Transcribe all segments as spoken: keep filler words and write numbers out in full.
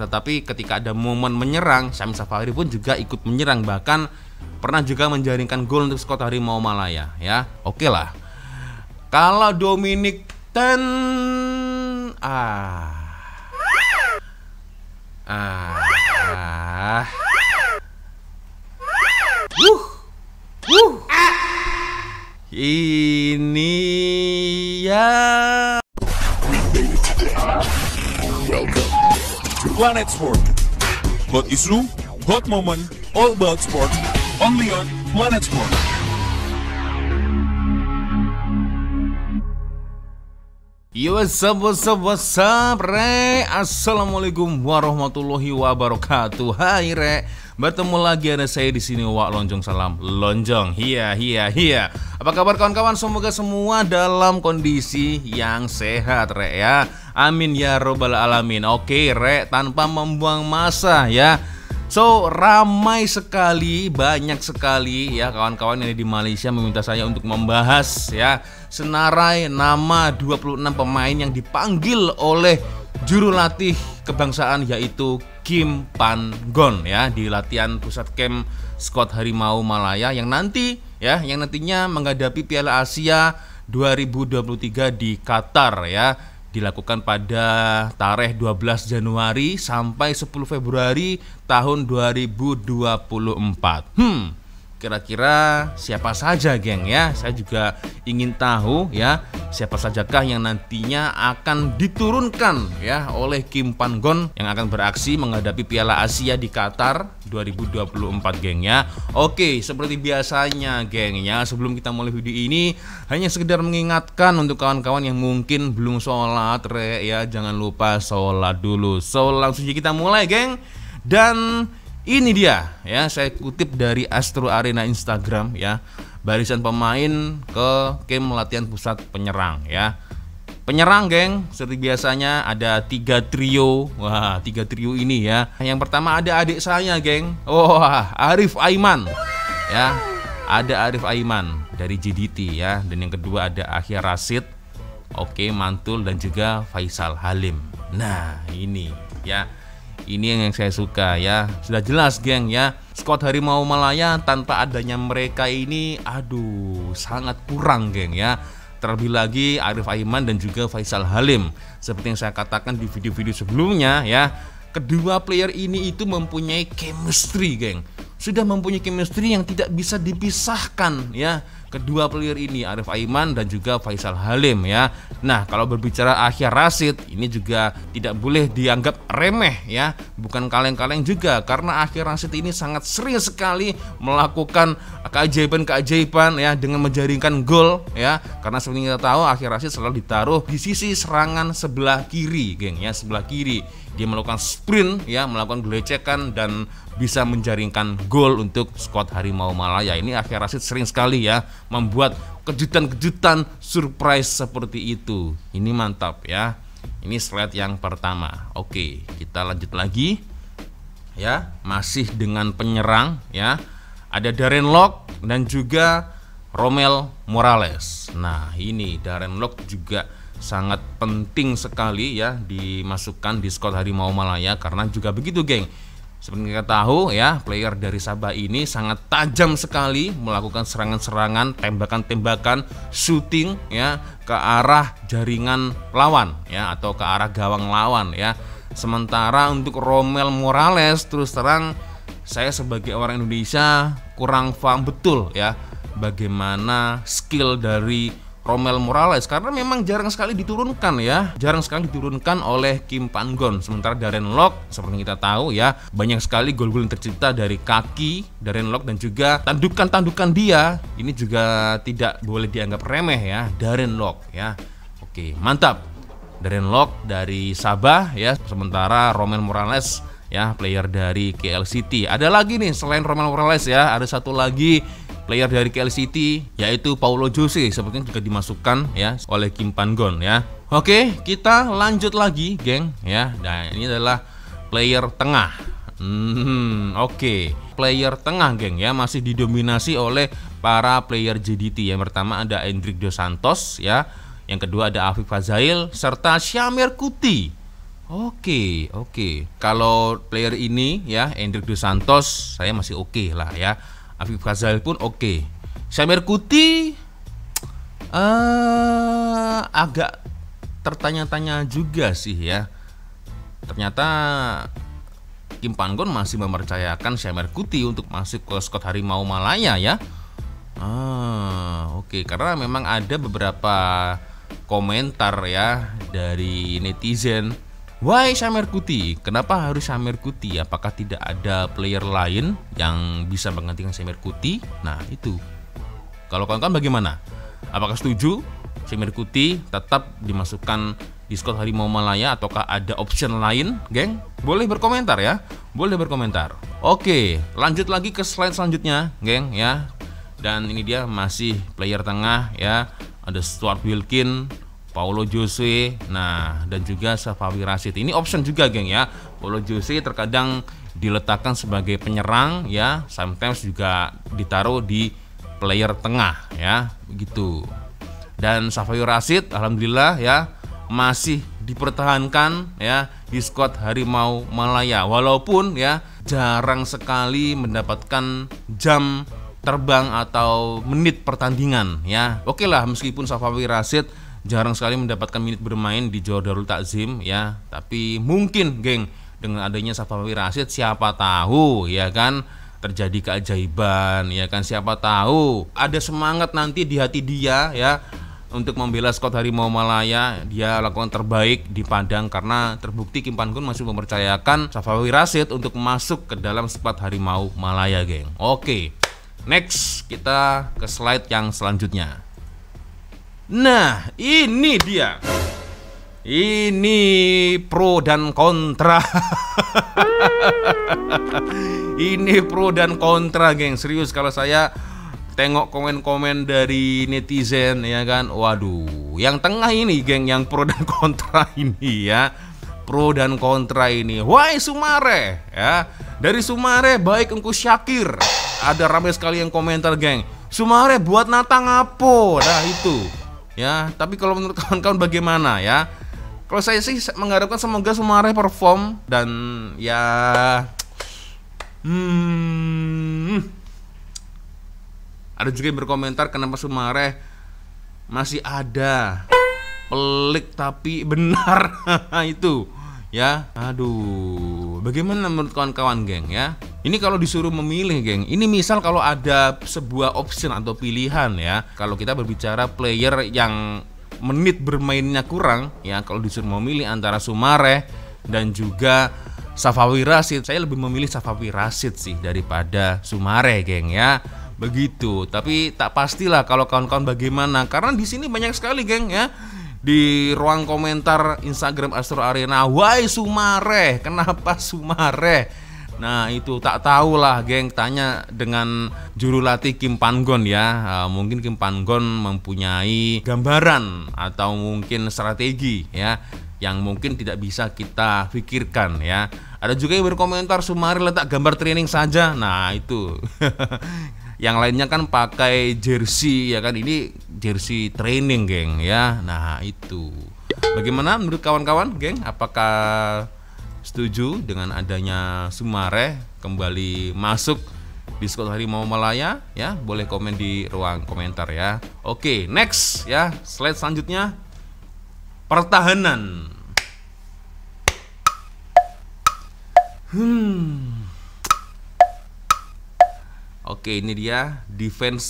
Tetapi ketika ada momen menyerang, Syahmi Safari pun juga ikut menyerang, bahkan pernah juga menjaringkan gol untuk skuad Harimau Malaya. Ya, oke okay lah. Kalau Dominic Tan, ah, ah, ah. Wuh, wuh. Ini ya. Planet Sport. Hot isu, hot moment, all about sport. Only on Planet Sport. Yo, what's up, what's up, what's up, Re? Assalamualaikum warahmatullahi wabarakatuh. Hai Re, bertemu lagi ada saya di sini Wak Lonjong. Salam lonjong. Hiya, hiya, hiya. Apa kabar kawan-kawan? Semoga semua dalam kondisi yang sehat, Re, ya. Amin ya robbal alamin. Oke, Re, tanpa membuang masa ya. So, ramai sekali, banyak sekali ya kawan-kawan yang ada di Malaysia meminta saya untuk membahas ya senarai nama dua puluh enam pemain yang dipanggil oleh juru latih kebangsaan yaitu Kim Pan Gon ya di latihan pusat camp skuad Harimau Malaya yang nanti ya yang nantinya menghadapi Piala Asia dua ribu dua puluh tiga di Qatar ya, dilakukan pada tarikh dua belas Januari sampai sepuluh Februari tahun dua ribu dua puluh empat. Hmm, kira-kira siapa saja, geng ya? Saya juga ingin tahu ya, siapa sajakah yang nantinya akan diturunkan ya oleh Kim Pan Gon yang akan beraksi menghadapi Piala Asia di Qatar dua ribu dua puluh empat, geng ya. Oke, seperti biasanya, geng ya, sebelum kita mulai video ini hanya sekedar mengingatkan untuk kawan-kawan yang mungkin belum sholat, Re, ya, jangan lupa sholat dulu. So, langsung aja kita mulai, geng. Dan ini dia ya, saya kutip dari Astro Arena Instagram ya, barisan pemain ke camp latihan pusat penyerang ya. Penyerang, geng, seperti biasanya ada tiga trio. Wah, tiga trio ini ya. Yang pertama ada adik saya, geng. Wah, Arif Aiman ya. Ada Arif Aiman dari J D T ya. Dan yang kedua ada Akhyar Rashid, oke, mantul, dan juga Faisal Halim. Nah, ini ya. Ini yang saya suka ya. Sudah jelas, geng ya, skuad Harimau Malaya tanpa adanya mereka ini, aduh, sangat kurang, geng ya. Terlebih lagi Arif Aiman dan juga Faisal Halim. Seperti yang saya katakan di video-video sebelumnya ya, kedua player ini itu mempunyai chemistry, geng. Sudah mempunyai chemistry yang tidak bisa dipisahkan ya, kedua player ini Arif Aiman dan juga Faisal Halim ya. Nah, kalau berbicara Akhyar Rashid, ini juga tidak boleh dianggap remeh ya, bukan kaleng-kaleng juga, karena Akhyar Rashid ini sangat sering sekali melakukan keajaiban-keajaiban ya dengan menjaringkan gol ya. Karena seperti kita tahu, Akhyar Rashid selalu ditaruh di sisi serangan sebelah kiri, geng ya, sebelah kiri. Dia melakukan sprint ya, melakukan gelecekan dan bisa menjaringkan gol untuk skuad Harimau Malaya. Ini Akhyar Rashid sering sekali ya membuat kejutan-kejutan surprise seperti itu. Ini mantap ya. Ini slide yang pertama. Oke, kita lanjut lagi ya, masih dengan penyerang ya. Ada Darren Locke dan juga Romel Morales. Nah, ini Darren Locke juga sangat penting sekali ya dimasukkan di skuad Harimau Malaya, karena juga begitu, geng, seperti kita tahu ya, player dari Sabah ini sangat tajam sekali melakukan serangan-serangan, tembakan-tembakan, shooting ya ke arah jaringan lawan ya atau ke arah gawang lawan ya. Sementara untuk Romel Morales, terus terang saya sebagai orang Indonesia kurang paham betul ya bagaimana skill dari Romel Morales, karena memang jarang sekali diturunkan ya, jarang sekali diturunkan oleh Kim Pan Gon. Sementara Darren Locke, seperti kita tahu ya, banyak sekali gol-gol yang tercipta dari kaki Darren Locke dan juga tandukan-tandukan dia. Ini juga tidak boleh dianggap remeh ya, Darren Locke ya. Oke, mantap, Darren Locke dari Sabah ya. Sementara Romel Morales ya, player dari K L City. Ada lagi nih selain Romel Morales ya, ada satu lagi player dari K L City yaitu Paulo Jose, sepertinya juga dimasukkan ya oleh Kim Pan Gon ya. Oke, kita lanjut lagi, geng ya. Nah, ini adalah player tengah. Hmm, oke, okay. Player tengah, geng ya, masih didominasi oleh para player J D T. Yang pertama ada Endrick Dos Santos ya, yang kedua ada Afif Fazail serta Syamer Kutty. Oke, oke. Kalau player ini ya, Endrick Dos Santos, saya masih oke okay lah ya. Afif Fazail pun oke. Okay. Syamer Kutty uh, agak tertanya-tanya juga sih ya. Ternyata Kim Pan Gon masih mempercayakan Syamer Kutty untuk masuk ke skuad Harimau Malaya ya. Ah, oke, okay. Karena memang ada beberapa komentar ya dari netizen. Why Syamer Kutty? Kenapa harus Syamer Kutty? Apakah tidak ada player lain yang bisa menggantikan Syamer Kutty? Nah itu, kalau kawan-kawan bagaimana? Apakah setuju Syamer Kutty tetap dimasukkan di skuad Harimau Malaya ataukah ada option lain, geng? Boleh berkomentar ya, boleh berkomentar. Oke, lanjut lagi ke slide selanjutnya, geng ya. Dan ini dia masih player tengah ya, ada Stuart Wilkin, Paulo Jose, nah dan juga Safawi Rasid. Ini option juga, geng ya. Paulo Jose terkadang diletakkan sebagai penyerang ya, sometimes juga ditaruh di player tengah ya, begitu. Dan Safawi Rasid alhamdulillah ya masih dipertahankan ya di skuad Harimau Malaya, walaupun ya jarang sekali mendapatkan jam terbang atau menit pertandingan ya. Oke lah, meskipun Safawi Rasid jarang sekali mendapatkan menit bermain di Johor Darul Takzim ya, tapi mungkin geng dengan adanya Safawi Rasid siapa tahu ya kan terjadi keajaiban ya kan, siapa tahu ada semangat nanti di hati dia ya untuk membela skuad Harimau Malaya, dia lakukan terbaik di padang karena terbukti Kim Pan Gon masih mempercayakan Safawi Rasid untuk masuk ke dalam skuad Harimau Malaya, geng. Oke, next kita ke slide yang selanjutnya. Nah, ini dia. Ini pro dan kontra. Ini pro dan kontra, geng. Serius kalau saya tengok komen-komen dari netizen ya kan. Waduh, yang tengah ini, geng, yang pro dan kontra ini ya. Pro dan kontra ini. Why Sumareh ya. Dari Sumareh baik engku Syakir. Ada ramai sekali yang komentar, geng. Sumareh buat nata ngapo? Nah, itu. Ya, tapi kalau menurut kawan-kawan bagaimana ya? Kalau saya sih mengharapkan semoga Sumareh perform dan ya hmm, ada juga yang berkomentar kenapa Sumareh masih ada pelik tapi benar itu ya. Aduh, bagaimana menurut kawan-kawan, geng ya? Ini kalau disuruh memilih, geng, ini misal kalau ada sebuah option atau pilihan ya, kalau kita berbicara player yang menit bermainnya kurang ya, kalau disuruh memilih antara Sumareh dan juga Safawi Rasid, saya lebih memilih Safawi Rasid sih daripada Sumareh, geng ya, begitu. Tapi tak pastilah kalau kawan-kawan bagaimana, karena di sini banyak sekali, geng ya, di ruang komentar Instagram Astro Arena, why Sumareh, kenapa Sumareh? Nah itu tak tahu lah, geng, tanya dengan juru latih Kim Pan Gon ya. Mungkin Kim Pan Gon mempunyai gambaran atau mungkin strategi ya yang mungkin tidak bisa kita pikirkan ya. Ada juga yang berkomentar Sumareh letak gambar training saja. Nah itu yang lainnya kan pakai jersey ya kan, ini jersey training, geng ya. Nah itu bagaimana menurut kawan-kawan, geng? Apakah setuju dengan adanya Sumareh kembali masuk di skuad Harimau Malaya ya? Boleh komen di ruang komentar ya. Oke, next ya, slide selanjutnya pertahanan. Hmm. Oke, ini dia defense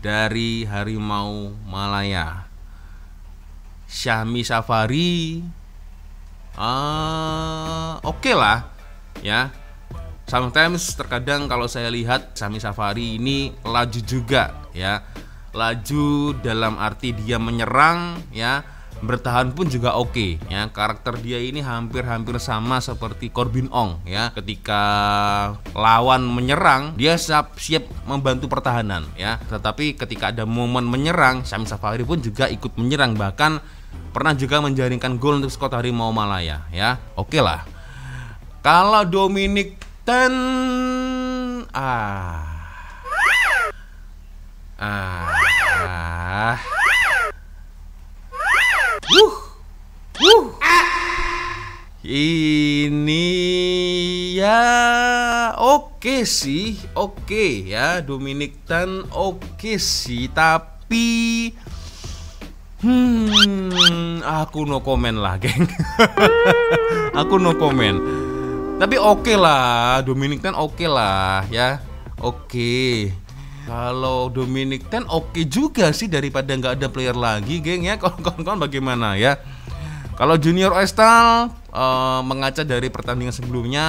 dari Harimau Malaya. Syahmi Safari. Uh, Oke okay lah ya. Sometimes terkadang kalau saya lihat Syahmi Safari ini laju juga ya. Laju dalam arti dia menyerang ya, bertahan pun juga oke okay, ya. Karakter dia ini hampir-hampir sama seperti Corbin Ong ya. Ketika lawan menyerang dia siap-siap membantu pertahanan ya. Tetapi ketika ada momen menyerang Syahmi Safari pun juga ikut menyerang, bahkan pernah juga menjaringkan gol untuk skuad Harimau Malaya ya. Oke okay lah. Kalau Dominic Tan ah. Ah. ah. Uh. Uh. Ini ya oke sih, oke ya, Dominic Tan oke sih, tapi hmm aku no comment lah, geng. Aku no comment. Tapi oke lah, Dominic Tan oke lah ya. Oke. Kalau Dominic Tan oke juga sih, daripada nggak ada player lagi, geng ya. Kawan-kawan bagaimana ya? Kalau Junior Oestel uh, mengaca dari pertandingan sebelumnya,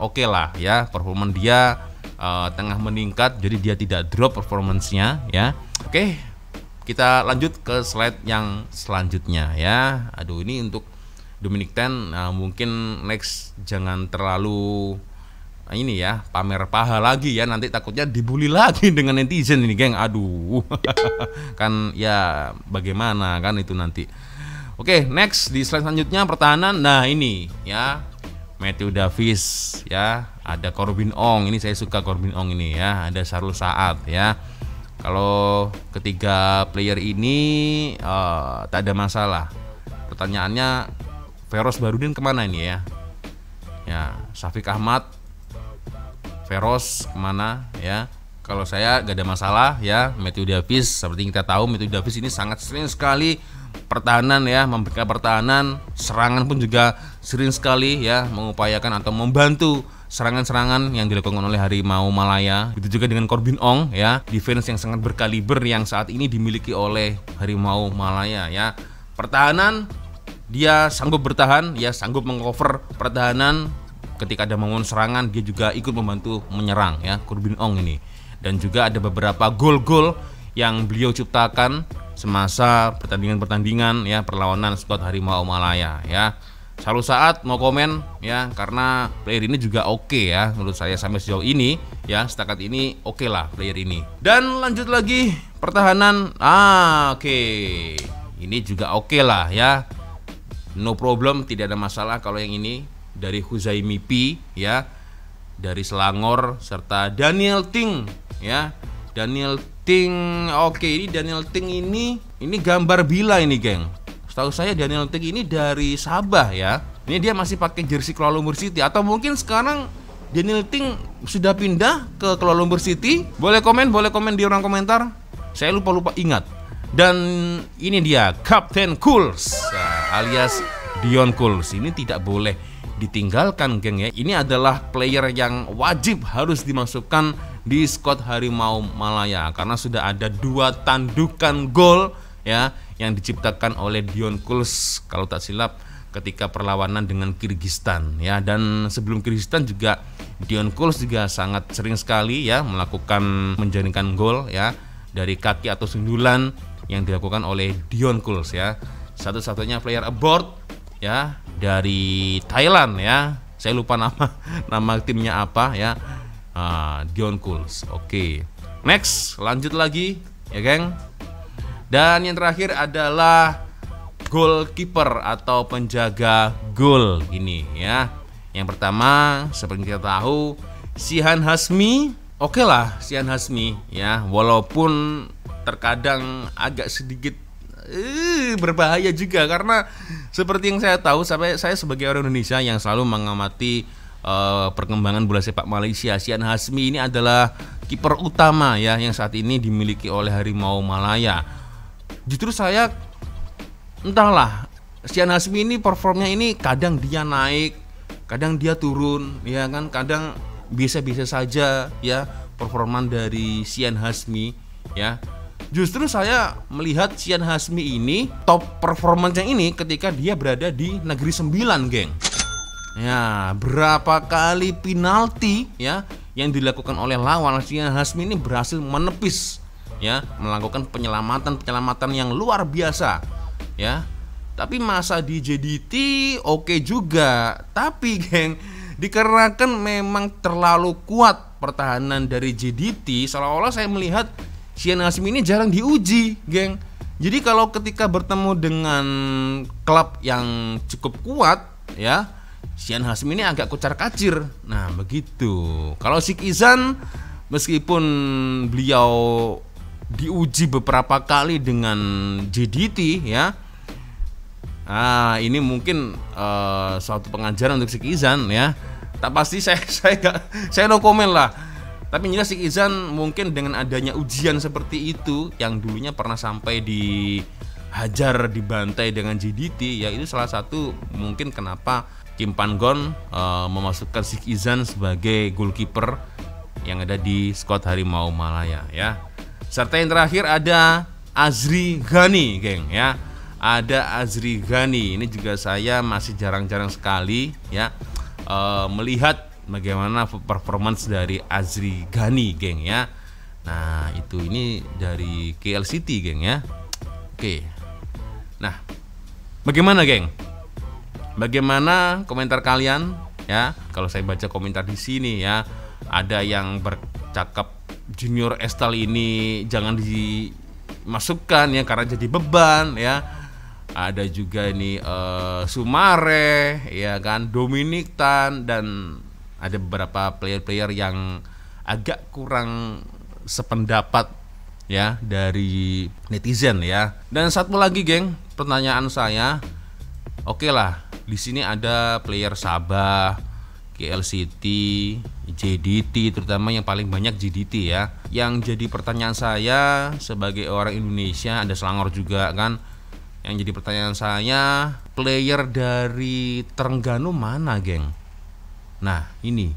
oke okay lah ya, performa dia uh, tengah meningkat, jadi dia tidak drop performancenya ya. Oke, okay, kita lanjut ke slide yang selanjutnya ya. Aduh, ini untuk Dominic Tan, nah, mungkin next jangan terlalu nah, ini ya, pamer paha lagi ya, nanti takutnya dibully lagi dengan netizen ini, geng. Aduh, kan ya bagaimana kan itu nanti. Oke, okay, next di slide selanjutnya pertahanan. Nah, ini ya Matthew Davis ya, ada Corbin Ong. Ini saya suka Corbin Ong ini ya, ada Sharul Saad ya. Kalau ketiga player ini uh, tak ada masalah. Pertanyaannya Feroz Barudin kemana ini ya? Ya, Syafiq Ahmad, Feroz kemana ya? Kalau saya gak ada masalah ya. Matthew Davis, seperti kita tahu Matthew Davis ini sangat sering sekali pertahanan ya, memberikan pertahanan, serangan pun juga sering sekali ya, mengupayakan atau membantu serangan-serangan yang dilakukan oleh Harimau Malaya. Itu juga dengan Corbin Ong ya, defense yang sangat berkaliber yang saat ini dimiliki oleh Harimau Malaya ya. Pertahanan dia sanggup bertahan ya, sanggup mengcover pertahanan. Ketika ada momen serangan dia juga ikut membantu menyerang ya, Corbin Ong ini. Dan juga ada beberapa gol-gol yang beliau ciptakan semasa pertandingan-pertandingan ya, perlawanan skuad Harimau Malaya ya. Selalu saat mau komen ya, karena player ini juga oke okay, ya, menurut saya sampai sejauh ini ya, setakat ini oke okay lah player ini. Dan lanjut lagi pertahanan, ah oke okay. Ini juga oke okay lah ya, no problem, tidak ada masalah. Kalau yang ini dari Huzaimi P ya, dari Selangor, serta Daniel Ting ya, Daniel Ting, oke okay, ini Daniel Ting ini, ini gambar Bila ini, geng. Setahu saya Daniel Ting ini dari Sabah ya. Ini dia masih pakai jersey Kuala Lumpur City, atau mungkin sekarang Daniel Ting sudah pindah ke Kuala Lumpur City. Boleh komen, boleh komen di ruang komentar. Saya lupa-lupa ingat. Dan ini dia Kapten Cools alias Dion Cools. Ini tidak boleh ditinggalkan, geng ya. Ini adalah player yang wajib harus dimasukkan di skuad Harimau Malaya, karena sudah ada dua tandukan gol ya yang diciptakan oleh Dion Cools kalau tak silap ketika perlawanan dengan Kirgistan ya. Dan sebelum Kirgistan juga Dion Cools juga sangat sering sekali ya melakukan menjaringkan gol ya, dari kaki atau sundulan yang dilakukan oleh Dion Cools ya. Satu-satunya player abroad ya dari Thailand ya, saya lupa nama nama timnya apa ya. Ah, Dion Cools, oke okay. Next, lanjut lagi ya, geng. Dan yang terakhir adalah goalkeeper atau penjaga gol ini ya. Yang pertama seperti kita tahu Syihan Hazmi, oke okay lah Syihan Hazmi ya, walaupun terkadang agak sedikit uh, berbahaya juga, karena seperti yang saya tahu, sampai saya sebagai orang Indonesia yang selalu mengamati Uh, perkembangan bola sepak Malaysia, Syihan Hazmi ini adalah kiper utama ya yang saat ini dimiliki oleh Harimau Malaya. Justru saya entahlah, Syihan Hazmi ini performnya ini kadang dia naik, kadang dia turun ya kan, kadang biasa-biasa saja ya performan dari Syihan Hazmi ya. Justru saya melihat Syihan Hazmi ini top performanya ini ketika dia berada di negeri sembilan, geng. Ya, berapa kali penalti ya yang dilakukan oleh lawan, Syihan Hazmi ini berhasil menepis ya, melakukan penyelamatan-penyelamatan yang luar biasa ya. Tapi masa di J D T oke okay juga, tapi geng, dikarenakan memang terlalu kuat pertahanan dari J D T, seolah-olah saya melihat Syihan Hazmi ini jarang diuji, geng. Jadi kalau ketika bertemu dengan klub yang cukup kuat ya, Syihan Hazmi ini agak kocar-kacir. Nah, begitu. Kalau Sikh Izan, meskipun beliau diuji beberapa kali dengan J D T ya, Ah, ini mungkin uh, suatu pengajaran untuk Sikh Izan ya. Tak pasti saya saya nggak saya no komen lah. Tapi jelas Sikh Izan mungkin dengan adanya ujian seperti itu yang dulunya pernah sampai dihajar, dibantai dengan J D T, ya itu salah satu mungkin kenapa Kim Pan Gon uh, memasukkan Sikh Izan sebagai goalkeeper yang ada di skuad Harimau Malaya ya. Serta yang terakhir ada Azri Ghani, geng ya. Ada Azri Ghani, ini juga saya masih jarang-jarang sekali ya uh, melihat bagaimana performance dari Azri Ghani, geng ya. Nah itu ini dari K L City, geng ya. Oke, nah bagaimana, geng? Bagaimana komentar kalian ya? Kalau saya baca komentar di sini ya, ada yang bercakap Junior Oestel ini jangan dimasukkan ya karena jadi beban ya. Ada juga ini uh, Sumareh ya kan, Dominic Tan, dan ada beberapa player-player yang agak kurang sependapat ya dari netizen ya. Dan satu lagi, geng, pertanyaan saya, oke lah, di sini ada player Sabah, K L City, J D T, terutama yang paling banyak J D T ya. Yang jadi pertanyaan saya sebagai orang Indonesia, ada Selangor juga kan. Yang jadi pertanyaan saya, player dari Terengganu mana, geng? Nah, ini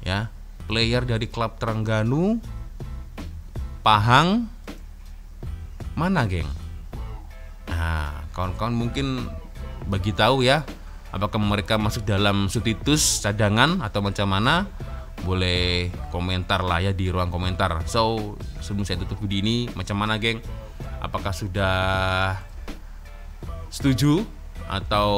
ya, player dari klub Terengganu, Pahang, mana, geng? Nah, kawan-kawan mungkin bagi tahu ya, apakah mereka masuk dalam substitusi cadangan atau macam mana? Boleh komentar lah ya di ruang komentar. So, sebelum saya tutup video ini, macam mana, geng? Apakah sudah setuju atau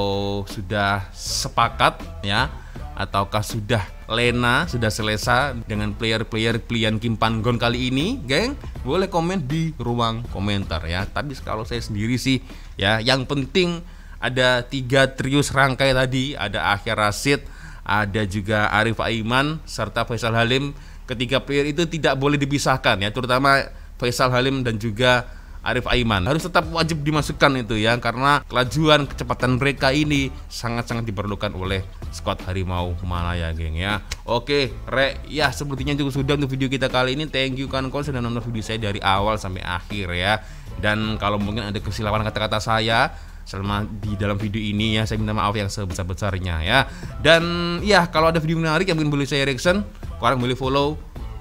sudah sepakat ya, ataukah sudah lena, sudah selesa dengan player-player pilihan Kim Pan Gon kali ini, geng? Boleh komen di ruang komentar ya. Tapi kalau saya sendiri sih ya, yang penting ada tiga trius rangkai tadi, ada Akhyar Rashid, ada juga Arif Aiman serta Faisal Halim. Ketiga player itu tidak boleh dipisahkan ya, terutama Faisal Halim dan juga Arif Aiman harus tetap wajib dimasukkan itu ya, karena kelajuan, kecepatan mereka ini sangat-sangat diperlukan oleh skuad Harimau Malaya, geng ya. Oke, rek ya, sepertinya cukup sudah untuk video kita kali ini. Thank you kan kawan sudah nonton video saya dari awal sampai akhir ya. Dan kalau mungkin ada kesilapan kata-kata saya selama di dalam video ini ya, saya minta maaf yang sebesar-besarnya ya. Dan ya, kalau ada video menarik yang mungkin boleh saya reaction, kalian boleh follow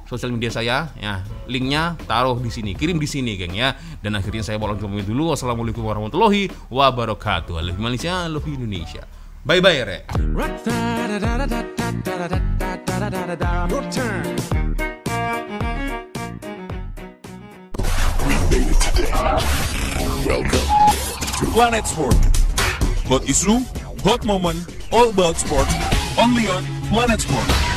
sosial media saya ya, linknya taruh di sini, kirim di sini, geng ya. Dan akhirnya saya bolong pamit dulu. Wassalamualaikum warahmatullahi wabarakatuh. Love Malaysia, love Indonesia. Bye bye, rek. Planet Sport. Hot isu, hot moment, all about sport. Only on Planet Sport.